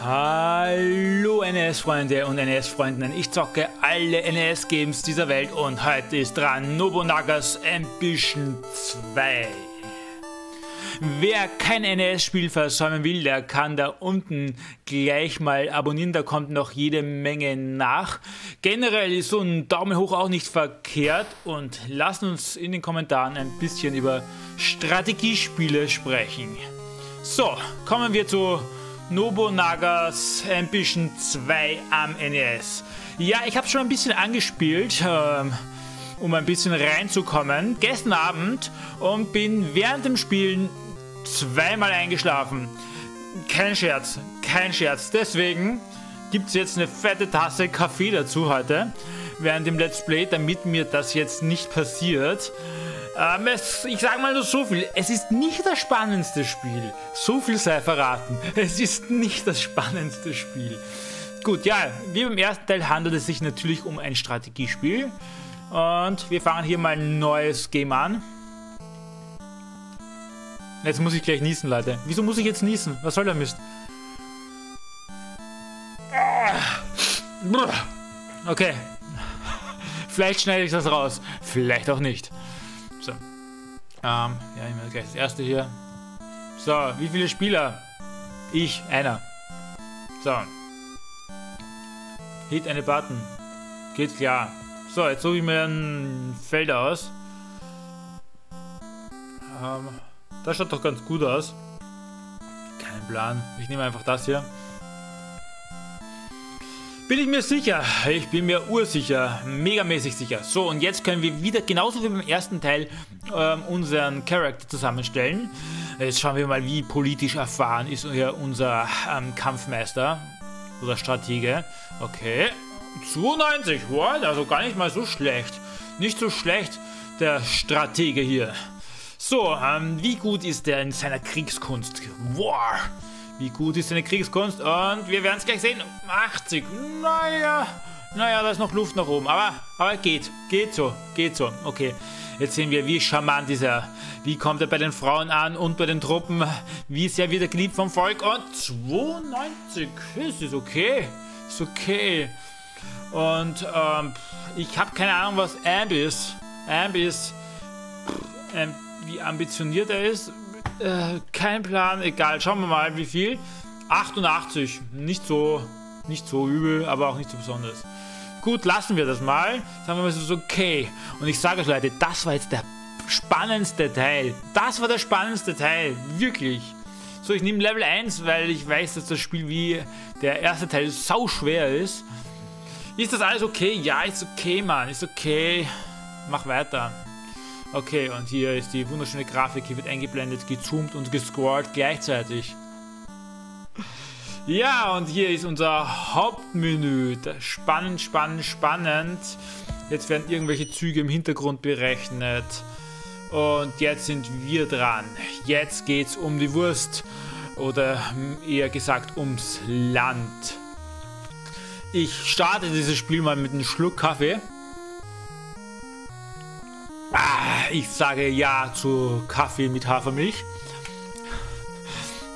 Hallo NES-Freunde und NES-Freundinnen, ich zocke alle NES-Games dieser Welt und heute ist dran Nobunaga's Ambition 2. Wer kein NES-Spiel versäumen will, der kann da unten gleich mal abonnieren, da kommt noch jede Menge nach. Generell ist so ein Daumen hoch auch nicht verkehrt und lassen uns in den Kommentaren ein bisschen über Strategiespiele sprechen. So, kommen wir zu Nobunaga's Ambition 2 am NES. Ja, ich habe schon ein bisschen angespielt, um ein bisschen reinzukommen, gestern Abend und bin während dem Spielen zweimal eingeschlafen. Kein Scherz, kein Scherz. Deswegen gibt es jetzt eine fette Tasse Kaffee dazu heute, während dem Let's Play, damit mir das jetzt nicht passiert. Ich sage mal nur so viel, es ist nicht das spannendste Spiel. So viel sei verraten. Es ist nicht das spannendste Spiel. Gut, ja, wie beim ersten Teil handelt es sich natürlich um ein Strategiespiel. Und wir fangen hier mal ein neues Game an. Jetzt muss ich gleich niesen, Leute. Wieso muss ich jetzt niesen? Was soll der Mist? Okay. Vielleicht schneide ich das raus. Vielleicht auch nicht. So. Ja, ich nehme gleich das erste hier. So, wie viele Spieler? Ich, einer. So. Hit eine Button. Geht klar. So, jetzt suche ich mir ein Feld aus. Das schaut doch ganz gut aus. Kein Plan. Ich nehme einfach das hier. Bin ich mir sicher? Ich bin mir ursicher. Megamäßig sicher. So, und jetzt können wir wieder, genauso wie beim ersten Teil, unseren Charakter zusammenstellen. Jetzt schauen wir mal, wie politisch erfahren ist unser Kampfmeister oder Stratege. Okay. 92, what? Also gar nicht mal so schlecht. Nicht so schlecht, der Stratege hier. So, wie gut ist er in seiner Kriegskunst? Wow. Wie gut ist seine Kriegskunst? Und wir werden es gleich sehen. 80, naja, da ist noch Luft nach oben. Aber geht so. Okay, jetzt sehen wir, wie charmant ist er. Wie kommt er bei den Frauen an und bei den Truppen? Wie ist er wieder geliebt vom Volk? Und 92, das ist okay. Ist okay. Und ich habe keine Ahnung, was Amb ist. Wie ambitioniert er ist. Kein Plan, egal. Schauen wir mal, wie viel. 88. Nicht so übel, aber auch nicht so besonders. Gut, lassen wir das mal. Sagen wir mal, es ist okay. Und ich sage euch, Leute, das war jetzt der spannendste Teil. Das war der spannendste Teil. Wirklich. So, ich nehme Level 1, weil ich weiß, dass das Spiel wie der erste Teil sauschwer ist. Ist das alles okay? Ja, ist okay, Mann. Ist okay. Mach weiter. Okay, und hier ist die wunderschöne Grafik. Hier wird eingeblendet, gezoomt und gescrollt gleichzeitig. Ja, und hier ist unser Hauptmenü. Spannend, spannend, spannend. Jetzt werden irgendwelche Züge im Hintergrund berechnet. Und jetzt sind wir dran. Jetzt geht's um die Wurst. Oder eher gesagt ums Land. Ich starte dieses Spiel mal mit einem Schluck Kaffee. Ich sage ja zu Kaffee mit Hafermilch.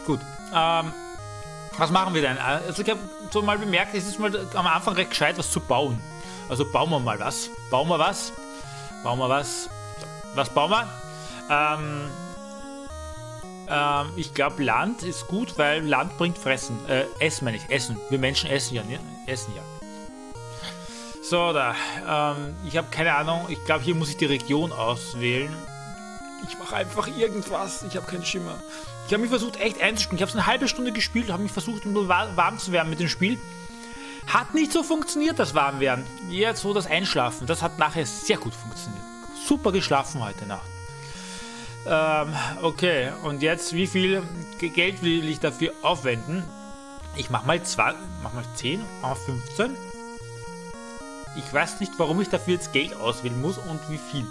Gut. Was machen wir denn? Also ich habe so mal bemerkt, es ist mal am Anfang recht gescheit, was zu bauen. Also bauen wir mal was. Was bauen wir? Ich glaube, Land ist gut, weil Land bringt Fressen. Essen meine ich, Essen. Wir Menschen essen ja, ne? Essen ja. So, da. Ich habe keine Ahnung. Ich glaube, hier muss ich die Region auswählen. Ich mache einfach irgendwas. Ich habe keinen Schimmer. Ich habe mich versucht, echt einzuspielen. Ich habe es eine halbe Stunde gespielt, habe mich versucht, nur warm zu werden mit dem Spiel. Hat nicht so funktioniert, das Warmwerden. Jetzt so das Einschlafen. Das hat nachher sehr gut funktioniert. Super geschlafen heute Nacht. Okay, und jetzt, wie viel Geld will ich dafür aufwenden? Ich mache mal 2, mach mal 10, mach mal 15. Ich weiß nicht, warum ich dafür jetzt Geld auswählen muss und wie viel.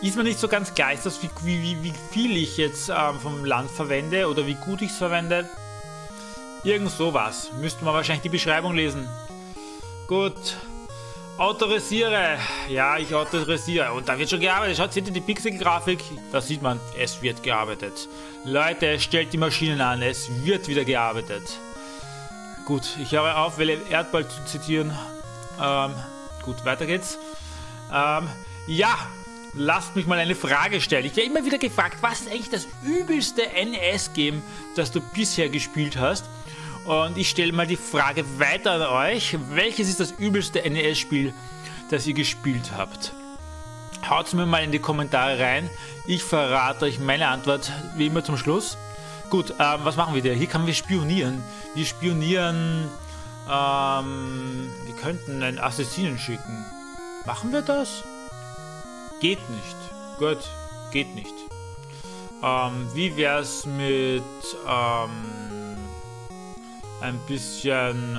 Ist mir nicht so ganz klar, ist das wie viel ich jetzt vom Land verwende oder wie gut ich es verwende. Irgend sowas. Müsste man wahrscheinlich die Beschreibung lesen. Gut. Autorisiere. Ja, ich autorisiere. Und da wird schon gearbeitet. Schaut, seht ihr die Pixel-Grafik? Das sieht man. Es wird gearbeitet. Leute, stellt die Maschinen an. Es wird wieder gearbeitet. Gut, ich höre auf, Wilhelm Erdball zu zitieren. Gut, weiter geht's. Ja, lasst mich mal eine Frage stellen. Ich werde immer wieder gefragt, was ist eigentlich das übelste NES-Game, das du bisher gespielt hast? Und ich stelle mal die Frage weiter an euch. Welches ist das übelste NES-Spiel, das ihr gespielt habt? Haut's mir mal in die Kommentare rein. Ich verrate euch meine Antwort wie immer zum Schluss. Gut, was machen wir denn? Hier können wir spionieren. Wir spionieren... wir könnten einen Assassinen schicken. Machen wir das? Geht nicht. Gut, geht nicht. Wie wär's mit... ein bisschen...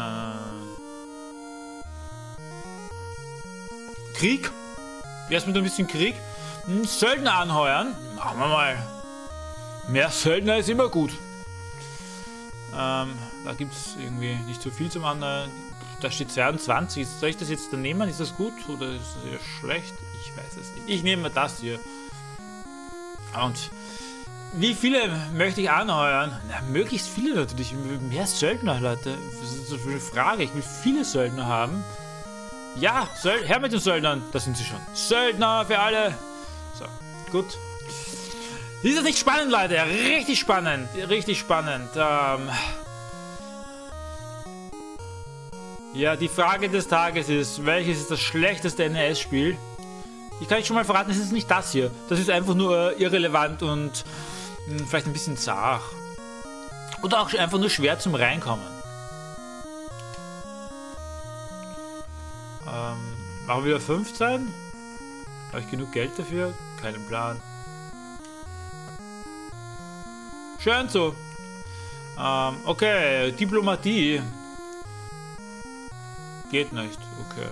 Krieg? Wär's mit ein bisschen Krieg? Einen Söldner anheuern? Machen wir mal. Mehr Söldner ist immer gut. Da gibt es irgendwie nicht so viel zum anderen. Da steht 22. Soll ich das jetzt dann nehmen? Ist das gut oder ist das eher schlecht? Ich weiß es nicht. Ich nehme das hier. Und wie viele möchte ich anheuern? Na, möglichst viele natürlich. Mehr Söldner, Leute. Das ist so eine Frage. Ich will viele Söldner haben. Ja, her mit den Söldnern. Da sind sie schon. Söldner für alle. So, gut. Ist das nicht spannend, Leute? Richtig spannend. Richtig spannend. Ja, die Frage des Tages ist, welches ist das schlechteste NES-Spiel? Ich kann euch schon mal verraten, es ist nicht das hier. Das ist einfach nur irrelevant und vielleicht ein bisschen zart. Oder auch einfach nur schwer zum Reinkommen. Machen wir wieder 15? Habe ich genug Geld dafür? Keinen Plan. Schön so. Okay, Diplomatie. Geht nicht, okay.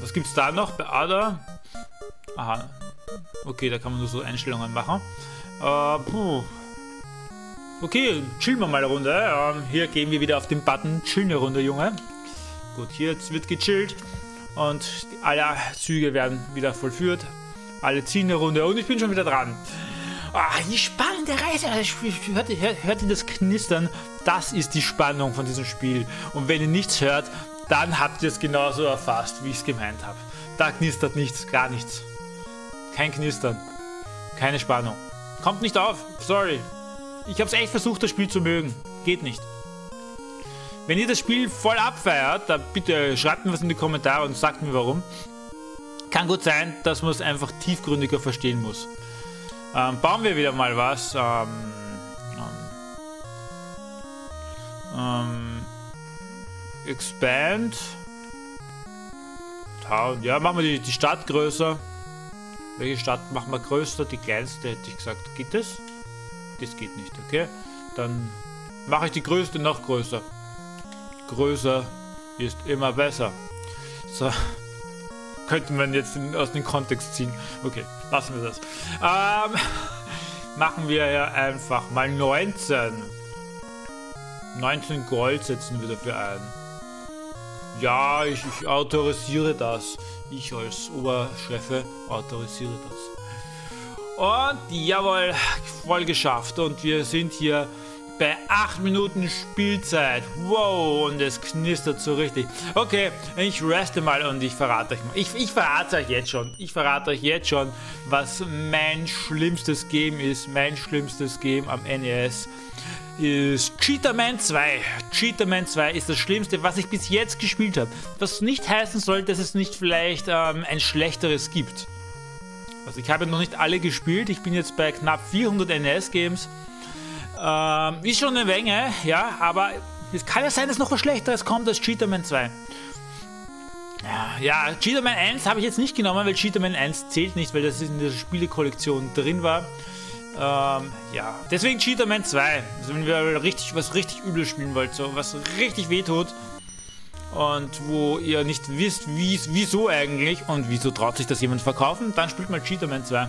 Was gibt's da noch? Beada? Aha. Okay, da kann man nur so Einstellungen machen. Puh. Okay, chillen wir mal eine Runde. Hier gehen wir wieder auf den Button. Chillen eine Runde, Junge. Gut, hier jetzt wird gechillt. Und alle Züge werden wieder vollführt. Alle ziehen eine Runde. Und ich bin schon wieder dran. Ah, die spannende Reise. Hört ihr das Knistern? Das ist die Spannung von diesem Spiel. Und wenn ihr nichts hört, dann habt ihr es genauso erfasst, wie ich es gemeint habe. Da knistert nichts, gar nichts. Kein Knistern. Keine Spannung. Kommt nicht auf. Sorry. Ich habe es echt versucht, das Spiel zu mögen. Geht nicht. Wenn ihr das Spiel voll abfeiert, dann bitte schreibt mir was in die Kommentare und sagt mir warum. Kann gut sein, dass man es einfach tiefgründiger verstehen muss. Bauen wir wieder mal was. Expand. Town. Ja, machen wir die Stadt größer. Welche Stadt machen wir größer? Die kleinste hätte ich gesagt. Geht das? Das geht nicht, okay. Dann mache ich die größte noch größer. Größer ist immer besser. So. Könnte man jetzt aus dem Kontext ziehen. Okay, lassen wir das. Machen wir ja einfach mal 19. 19 Gold setzen wir dafür ein. Ja, ich autorisiere das. Ich als Oberchefe autorisiere das. Und jawohl, voll geschafft. Und wir sind hier bei 8 Minuten Spielzeit. Wow, und es knistert so richtig. Okay, ich reste mal und ich verrate euch mal. Ich verrate euch jetzt schon. Ich verrate euch jetzt schon, was mein schlimmstes Game ist. Mein schlimmstes Game am NES ist Cheetahmen II. Cheetahmen II ist das Schlimmste, was ich bis jetzt gespielt habe. Was nicht heißen soll, dass es nicht vielleicht ein schlechteres gibt. Also ich habe noch nicht alle gespielt. Ich bin jetzt bei knapp 400 NES-Games. Ist schon eine Menge, ja, aber es kann ja sein, dass noch was Schlechteres kommt als Cheetahmen 2. Ja, Cheetahmen 1 habe ich jetzt nicht genommen, weil Cheetahmen 1 zählt nicht, weil das in der Spielekollektion drin war. Ja, deswegen Cheetahmen 2. Also wenn wir richtig, was richtig übel spielen wollt, so was richtig wehtut und wo ihr nicht wisst, wieso eigentlich und wieso traut sich das jemand verkaufen, dann spielt mal Cheetahmen 2.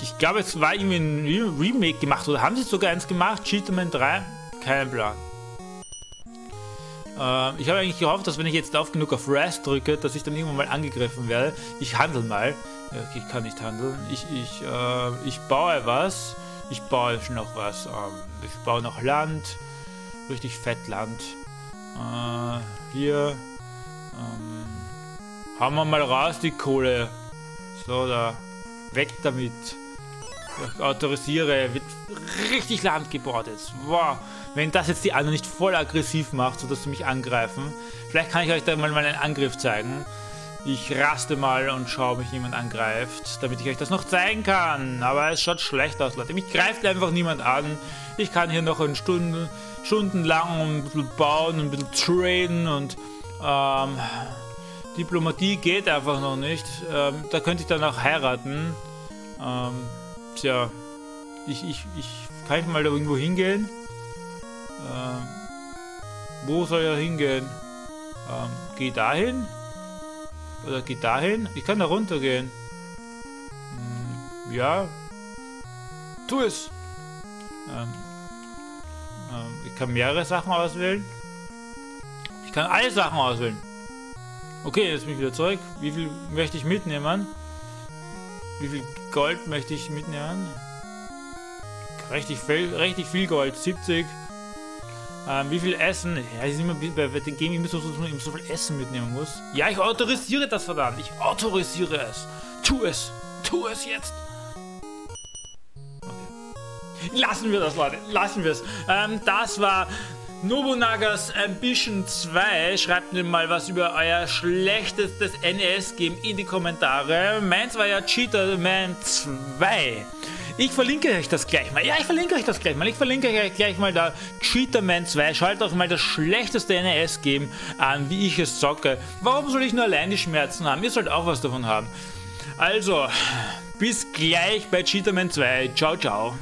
Ich glaube, es war irgendwie ein Remake gemacht, oder haben sie sogar eins gemacht? Cheetahmen 3? Kein Plan. Ich habe eigentlich gehofft, dass wenn ich jetzt oft genug auf Rest drücke, dass ich dann irgendwann mal angegriffen werde. Ich handle mal. Ich kann nicht handeln. Ich baue was. Ich baue noch was. Ich baue noch Land. Richtig fett Land. Hier. Haben wir mal raus die Kohle. So, da. Weg damit. Ich autorisiere. Wird richtig Land gebaut jetzt. Wow. Wenn das jetzt die anderen nicht voll aggressiv macht, sodass sie mich angreifen. Vielleicht kann ich euch da mal meinen Angriff zeigen. Ich raste mal und schaue, ob mich jemand angreift, damit ich euch das noch zeigen kann. Aber es schaut schlecht aus, Leute. Mich greift einfach niemand an. Ich kann hier noch eine Stunde, stundenlang ein bisschen bauen, ein bisschen traden und Diplomatie geht einfach noch nicht. Da könnte ich dann auch heiraten. Tja, ich kann mal da irgendwo hingehen. Wo soll er hingehen? Geh dahin. Oder geht dahin? Ich kann da runter gehen. Ja. Tu es! Ich kann mehrere Sachen auswählen. Ich kann alle Sachen auswählen. Okay, jetzt bin ich wieder zurück. Wie viel möchte ich mitnehmen? Wie viel Gold möchte ich mitnehmen? Richtig viel Gold. 70. Wie viel Essen? Ja, ich bin immer bei dem Game, ich muss so viel Essen mitnehmen muss. Ja, ich autorisiere das, verdammt. Ich autorisiere es. Tu es. Tu es jetzt. Okay. Lassen wir das, Leute. Lassen wir es. Das war Nobunaga's Ambition 2. Schreibt mir mal was über euer schlechtestes NES-Game in die Kommentare. Meins war ja Cheetahmen II. Ich verlinke euch das gleich mal. Ja, ich verlinke euch das gleich mal. Ich verlinke euch gleich mal da Cheetahmen II. Schaut euch mal das schlechteste NES-Game an, wie ich es zocke. Warum soll ich nur allein die Schmerzen haben? Ihr sollt auch was davon haben. Also, bis gleich bei Cheetahmen II. Ciao, ciao.